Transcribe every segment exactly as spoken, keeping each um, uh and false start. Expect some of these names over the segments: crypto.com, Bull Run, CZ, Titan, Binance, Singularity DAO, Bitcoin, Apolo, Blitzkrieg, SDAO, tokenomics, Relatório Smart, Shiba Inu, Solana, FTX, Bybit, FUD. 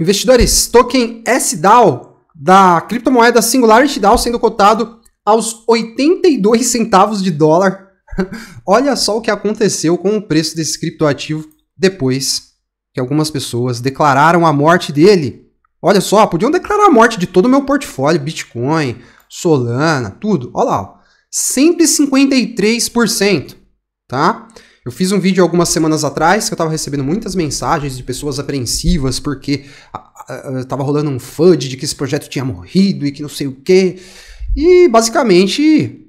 Investidores, token S DAO da criptomoeda Singularity DAO sendo cotado aos oitenta e dois centavos de dólar. Olha só o que aconteceu com o preço desse criptoativo depois que algumas pessoas declararam a morte dele. Olha só, podiam declarar a morte de todo o meu portfólio, Bitcoin, Solana, tudo. Olha lá, ó, cento e cinquenta e três por cento, tá? Eu fiz um vídeo algumas semanas atrás que eu estava recebendo muitas mensagens de pessoas apreensivas porque estava rolando um F U D de que esse projeto tinha morrido e que não sei o quê. E basicamente,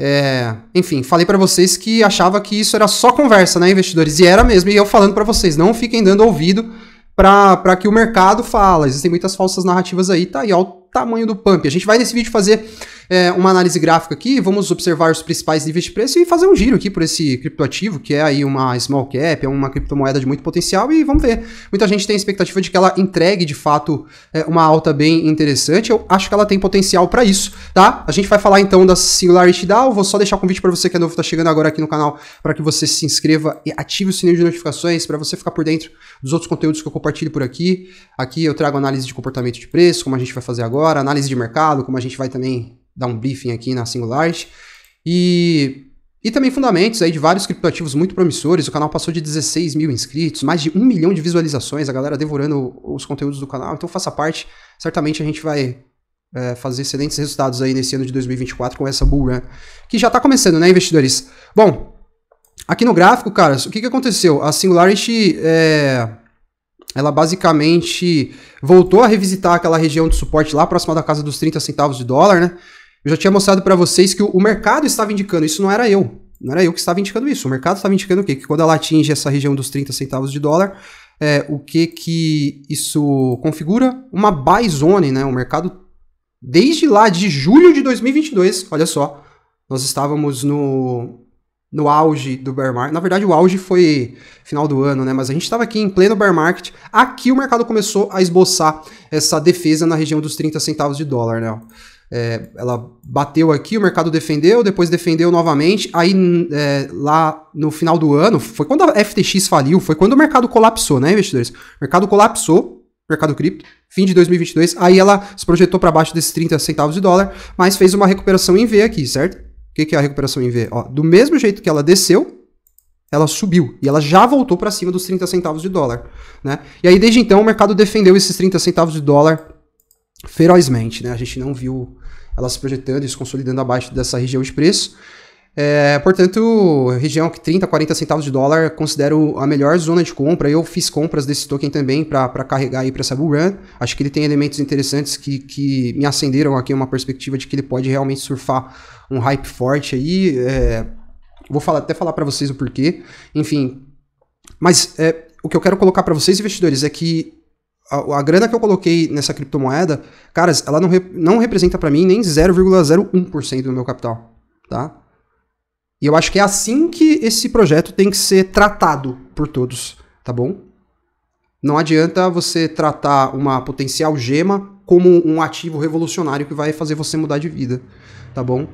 é, enfim, falei para vocês que achava que isso era só conversa, né, investidores? E era mesmo, e eu falando para vocês, não fiquem dando ouvido para que o mercado fala. Existem muitas falsas narrativas aí, tá? E olha o tamanho do pump. A gente vai nesse vídeo fazer é, uma análise gráfica aqui, vamos observar os principais níveis de preço e fazer um giro aqui por esse criptoativo, que é aí uma small cap, é uma criptomoeda de muito potencial, e vamos ver. Muita gente tem a expectativa de que ela entregue, de fato, é, uma alta bem interessante. Eu acho que ela tem potencial para isso, tá? A gente vai falar então da Singularity DAO. Vou só deixar o convite para você que é novo, tá chegando agora aqui no canal, para que você se inscreva e ative o sininho de notificações para você ficar por dentro dos outros conteúdos que eu compartilho por aqui. Aqui eu trago análise de comportamento de preço, como a gente vai fazer agora, análise de mercado, como a gente vai também dar um briefing aqui na Singularity, e, e também fundamentos aí de vários criptoativos muito promissores. O canal passou de dezesseis mil inscritos, mais de um milhão de visualizações, a galera devorando os conteúdos do canal, então faça parte, certamente a gente vai é, fazer excelentes resultados aí nesse ano de dois mil e vinte e quatro com essa bull run, que já tá começando, né, investidores? Bom, aqui no gráfico, caras, o que que aconteceu? A Singularity, é, ela basicamente voltou a revisitar aquela região de suporte lá próxima da casa dos trinta centavos de dólar, né? Eu já tinha mostrado para vocês que o mercado estava indicando, isso não era eu, não era eu que estava indicando isso, o mercado estava indicando o quê? Que quando ela atinge essa região dos trinta centavos de dólar, é, o que que isso configura? Uma buy zone, né? O mercado, desde lá de julho de dois mil e vinte e dois, olha só, nós estávamos no, no auge do bear market, na verdade o auge foi final do ano, né? Mas a gente estava aqui em pleno bear market, aqui o mercado começou a esboçar essa defesa na região dos trinta centavos de dólar, né? É, ela bateu aqui, o mercado defendeu, depois defendeu novamente, aí é, lá no final do ano, foi quando a F T X faliu, foi quando o mercado colapsou, né, investidores? O mercado colapsou, mercado cripto, fim de dois mil e vinte e dois, aí ela se projetou para baixo desses trinta centavos de dólar, mas fez uma recuperação em V aqui, certo? O que que é a recuperação em V? Ó, do mesmo jeito que ela desceu, ela subiu, e ela já voltou para cima dos trinta centavos de dólar, né? E aí desde então o mercado defendeu esses trinta centavos de dólar ferozmente, né? A gente não viu ela se projetando e se consolidando abaixo dessa região de preço. É, portanto, região que trinta, quarenta centavos de dólar, considero a melhor zona de compra. Eu fiz compras desse token também para carregar aí para essa bull run. Acho que ele tem elementos interessantes que, que me acenderam aqui uma perspectiva de que ele pode realmente surfar um hype forte aí. É, vou falar, até falar para vocês o porquê. Enfim, mas é, o que eu quero colocar para vocês, investidores, é que A, a grana que eu coloquei nessa criptomoeda, caras, ela não, rep, não representa para mim nem zero vírgula zero um por cento do meu capital, tá? E eu acho que é assim que esse projeto tem que ser tratado por todos, tá bom? Não adianta você tratar uma potencial gema como um ativo revolucionário que vai fazer você mudar de vida, tá bom?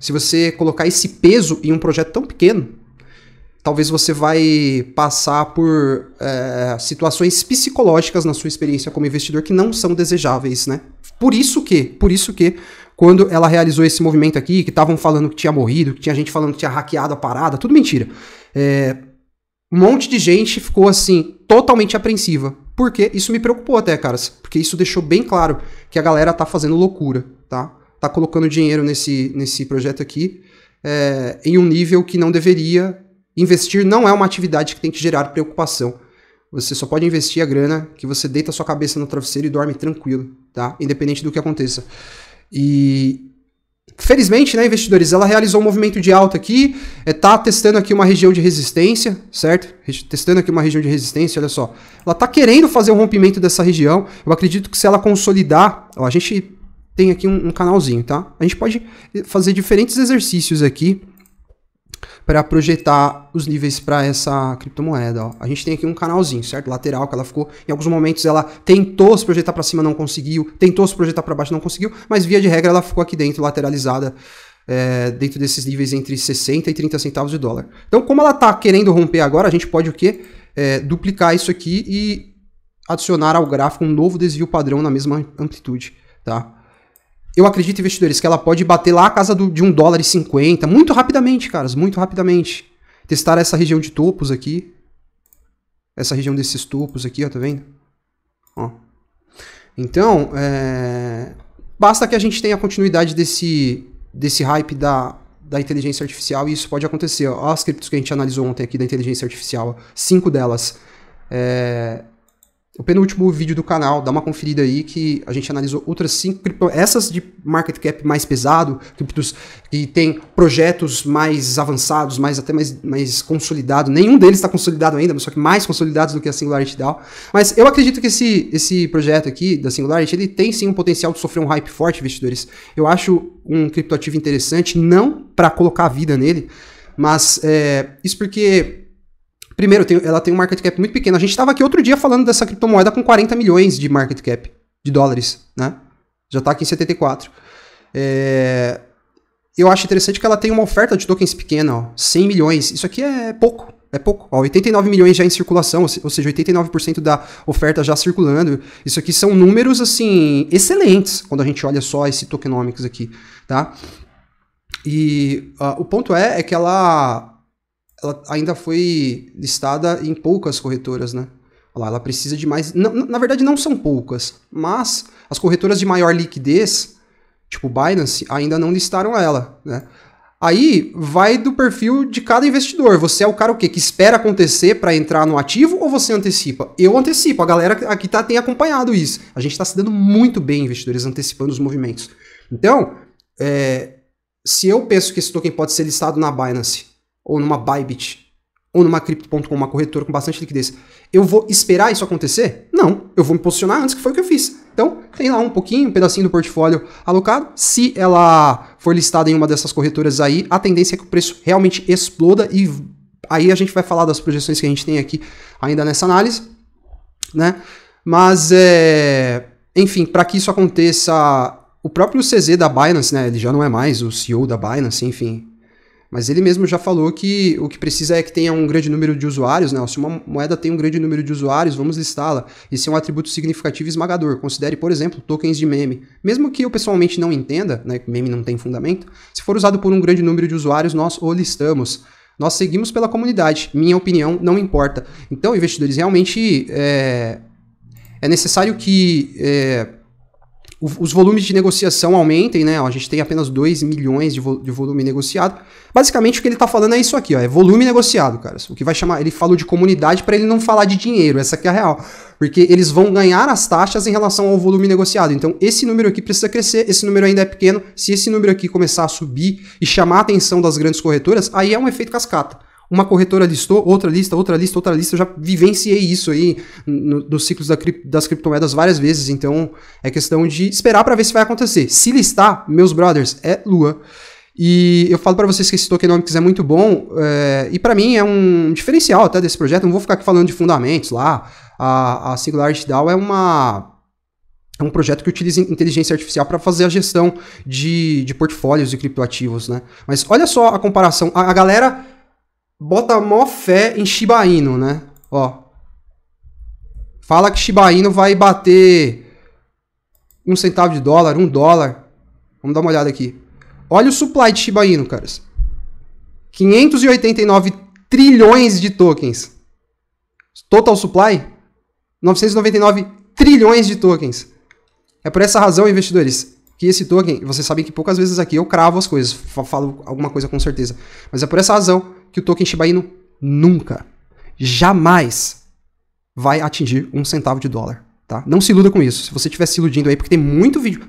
Se você colocar esse peso em um projeto tão pequeno, talvez você vai passar por é, situações psicológicas na sua experiência como investidor que não são desejáveis, né? Por isso que, por isso que, quando ela realizou esse movimento aqui, que estavam falando que tinha morrido, que tinha gente falando que tinha hackeado a parada, tudo mentira. É, um monte de gente ficou assim, totalmente apreensiva. Porque isso me preocupou até, caras. Porque isso deixou bem claro que a galera tá fazendo loucura, tá? Tá colocando dinheiro nesse, nesse projeto aqui é, em um nível que não deveria. Investir não é uma atividade que tem que gerar preocupação. Você só pode investir a grana que você deita sua cabeça no travesseiro e dorme tranquilo, tá? Independente do que aconteça. E felizmente, né, investidores, ela realizou um movimento de alta aqui, é, tá testando aqui uma região de resistência, certo? Testando aqui uma região de resistência, olha só. Ela tá querendo fazer um rompimento dessa região. Eu acredito que se ela consolidar, ó, a gente tem aqui um, um canalzinho, tá? A gente pode fazer diferentes exercícios aqui para projetar os níveis para essa criptomoeda, ó. A gente tem aqui um canalzinho, certo? Lateral, que ela ficou, em alguns momentos ela tentou se projetar para cima, não conseguiu, tentou se projetar para baixo, não conseguiu, mas via de regra ela ficou aqui dentro, lateralizada, é, dentro desses níveis entre sessenta e trinta centavos de dólar. Então, como ela tá querendo romper agora, a gente pode o quê? É, duplicar isso aqui e adicionar ao gráfico um novo desvio padrão na mesma amplitude, tá? Eu acredito, investidores, que ela pode bater lá a casa do, de um dólar e cinquenta muito rapidamente, caras, muito rapidamente. Testar essa região de topos aqui. Essa região desses topos aqui, ó, tá vendo? Ó. Então, é... basta que a gente tenha a continuidade desse, desse hype da, da inteligência artificial e isso pode acontecer. Ó, as criptos que a gente analisou ontem aqui da inteligência artificial, ó, cinco delas. É... O penúltimo vídeo do canal, dá uma conferida aí que a gente analisou outras cinco criptos, essas de market cap mais pesado, criptos que tem projetos mais avançados, mais até mais, mais consolidado. Nenhum deles está consolidado ainda, mas só que mais consolidados do que a Singularity D A O. Mas eu acredito que esse, esse projeto aqui da Singularity, ele tem sim um potencial de sofrer um hype forte, investidores. Eu acho um criptoativo interessante, não para colocar a vida nele, mas é, isso porque... Primeiro, ela tem um market cap muito pequeno. A gente estava aqui outro dia falando dessa criptomoeda com quarenta milhões de market cap, de dólares, né? Já está aqui em setenta e quatro. É... Eu acho interessante que ela tem uma oferta de tokens pequena, ó, cem milhões. Isso aqui é pouco, é pouco. Ó, oitenta e nove milhões já em circulação, ou seja, oitenta e nove por cento da oferta já circulando. Isso aqui são números, assim, excelentes, quando a gente olha só esse tokenomics aqui, tá? E uh, o ponto é, é que ela... ela ainda foi listada em poucas corretoras, né? Olha lá, ela precisa de mais... Na, na verdade, não são poucas, mas as corretoras de maior liquidez, tipo Binance, ainda não listaram ela, né? Aí vai do perfil de cada investidor. Você é o cara o quê? Que espera acontecer para entrar no ativo ou você antecipa? Eu antecipo. A galera aqui tá, tem acompanhado isso. A gente está se dando muito bem, investidores, antecipando os movimentos. Então, é, se eu penso que esse token pode ser listado na Binance... ou numa Bybit, ou numa crypto ponto com, uma corretora com bastante liquidez, eu vou esperar isso acontecer? Não, eu vou me posicionar antes, que foi o que eu fiz. Então, tem lá um pouquinho, um pedacinho do portfólio alocado. Se ela for listada em uma dessas corretoras aí, a tendência é que o preço realmente exploda e aí a gente vai falar das projeções que a gente tem aqui ainda nessa análise, né? Mas, é... enfim, para que isso aconteça, o próprio C Z da Binance, né? Ele já não é mais o C E O da Binance, enfim... Mas ele mesmo já falou que o que precisa é que tenha um grande número de usuários, né? Se uma moeda tem um grande número de usuários, vamos listá-la. Esse é um atributo significativo e esmagador. Considere, por exemplo, tokens de meme. Mesmo que eu pessoalmente não entenda, né, que meme não tem fundamento, se for usado por um grande número de usuários, nós o listamos. Nós seguimos pela comunidade. Minha opinião não importa. Então, investidores, realmente é, é necessário que... É... os volumes de negociação aumentem, né? A gente tem apenas dois milhões de, vo de volume negociado. Basicamente, o que ele está falando é isso aqui, ó, é volume negociado, cara. O que vai chamar... Ele falou de comunidade para ele não falar de dinheiro, essa aqui é a real. Porque eles vão ganhar as taxas em relação ao volume negociado. Então, esse número aqui precisa crescer, esse número ainda é pequeno. Se esse número aqui começar a subir e chamar a atenção das grandes corretoras, aí é um efeito cascata. Uma corretora listou, outra lista, outra lista, outra lista. Eu já vivenciei isso aí no, nos ciclos da cri- das criptomoedas várias vezes. Então, é questão de esperar para ver se vai acontecer. Se listar, meus brothers, é lua. E eu falo para vocês que esse tokenomics é muito bom. É, e para mim é um diferencial até desse projeto. Não vou ficar aqui falando de fundamentos lá. A, a Singularity D A O é uma... É um projeto que utiliza inteligência artificial para fazer a gestão de, de portfólios de criptoativos, né? Mas olha só a comparação. A, a galera... bota mó fé em Shiba Inu, né? Ó. Fala que Shiba Inu vai bater um centavo de dólar, um dólar. Vamos dar uma olhada aqui. Olha o supply de Shiba Inu, caras. quinhentos e oitenta e nove trilhões de tokens. Total supply, novecentos e noventa e nove trilhões de tokens. É por essa razão, investidores, que esse token, vocês sabem que poucas vezes aqui eu cravo as coisas, falo alguma coisa com certeza, mas é por essa razão que o token Shiba Inu nunca, jamais vai atingir um centavo de dólar, tá? Não se iluda com isso. Se você estiver se iludindo aí, porque tem muito vídeo,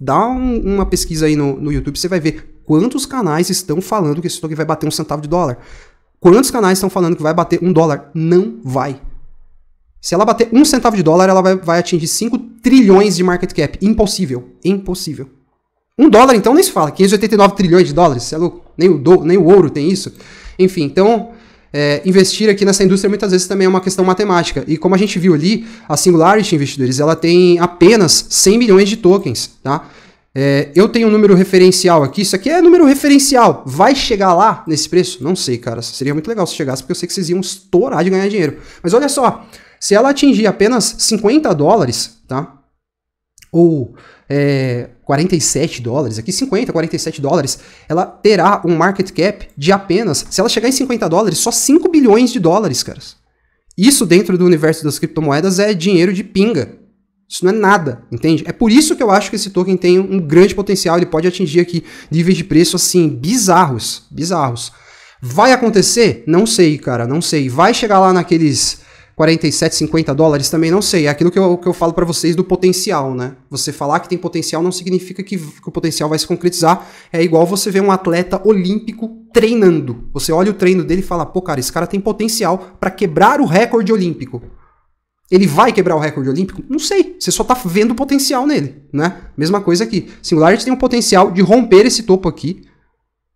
dá um, uma pesquisa aí no, no YouTube, você vai ver quantos canais estão falando que esse token vai bater um centavo de dólar. Quantos canais estão falando que vai bater um dólar? Não vai. Se ela bater um centavo de dólar, ela vai, vai atingir cinco trilhões de market cap. Impossível. Impossível. Um dólar, então, nem se fala. quinhentos e oitenta e nove trilhões de dólares. Você é louco? Nem o, do, nem o ouro tem isso. Enfim, então, é, investir aqui nessa indústria muitas vezes também é uma questão matemática. E como a gente viu ali, a Singularity, investidores, ela tem apenas cem milhões de tokens, tá? É, eu tenho um número referencial aqui. Isso aqui é número referencial. Vai chegar lá nesse preço? Não sei, cara. Seria muito legal se chegasse, porque eu sei que vocês iam estourar de ganhar dinheiro. Mas olha só... Se ela atingir apenas cinquenta dólares, tá? Ou é, quarenta e sete dólares, aqui cinquenta, quarenta e sete dólares, ela terá um market cap de apenas, se ela chegar em cinquenta dólares, só cinco bilhões de dólares, caras. Isso dentro do universo das criptomoedas é dinheiro de pinga. Isso não é nada, entende? É por isso que eu acho que esse token tem um grande potencial, ele pode atingir aqui níveis de preço assim, bizarros, bizarros. Vai acontecer? Não sei, cara, não sei. Vai chegar lá naqueles quarenta e sete, cinquenta dólares? Também não sei. É aquilo que eu, que eu falo pra vocês do potencial, né? Você falar que tem potencial não significa que, que o potencial vai se concretizar. É igual você ver um atleta olímpico treinando. Você olha o treino dele e fala, pô, cara, esse cara tem potencial pra quebrar o recorde olímpico. Ele vai quebrar o recorde olímpico? Não sei. Você só tá vendo o potencial nele, né? Mesma coisa aqui. Singularity tem um potencial de romper esse topo aqui.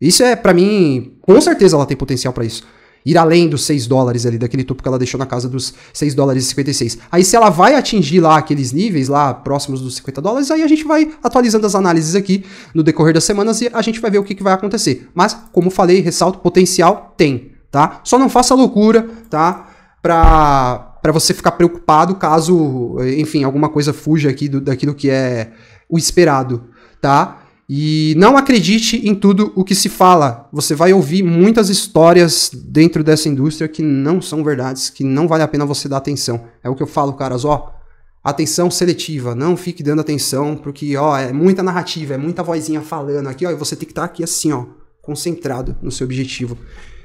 Isso é, pra mim, com certeza ela tem potencial pra isso. Ir além dos seis dólares ali, daquele topo que ela deixou na casa dos seis dólares e cinquenta e seis. Aí se ela vai atingir lá aqueles níveis, lá próximos dos cinquenta dólares, aí a gente vai atualizando as análises aqui no decorrer das semanas e a gente vai ver o que, que vai acontecer. Mas, como falei, ressalto, potencial tem, tá? Só não faça loucura, tá? Pra... para você ficar preocupado caso, enfim, alguma coisa fuja aqui do, daquilo que é o esperado, tá? E não acredite em tudo o que se fala. Você vai ouvir muitas histórias dentro dessa indústria que não são verdades, que não vale a pena você dar atenção. É o que eu falo, caras, ó, atenção seletiva. Não fique dando atenção, porque, ó, é muita narrativa, é muita vozinha falando aqui, ó, e você tem que estar aqui assim, ó, concentrado no seu objetivo.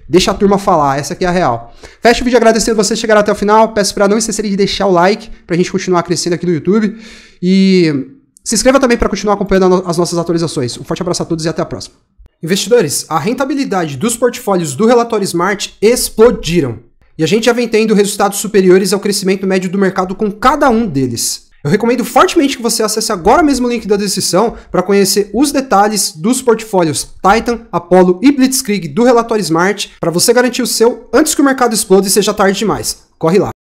Deixa a turma falar, essa aqui é a real. Fecha o vídeo agradecendo vocês chegarem até o final. Peço para não esquecerem de deixar o like pra gente continuar crescendo aqui no YouTube. E se inscreva também para continuar acompanhando as nossas atualizações. Um forte abraço a todos e até a próxima. Investidores, a rentabilidade dos portfólios do Relatório Smart explodiram. E a gente já vem tendo resultados superiores ao crescimento médio do mercado com cada um deles. Eu recomendo fortemente que você acesse agora mesmo o link da descrição para conhecer os detalhes dos portfólios Titan, Apolo e Blitzkrieg do Relatório Smart para você garantir o seu antes que o mercado exploda e seja tarde demais. Corre lá!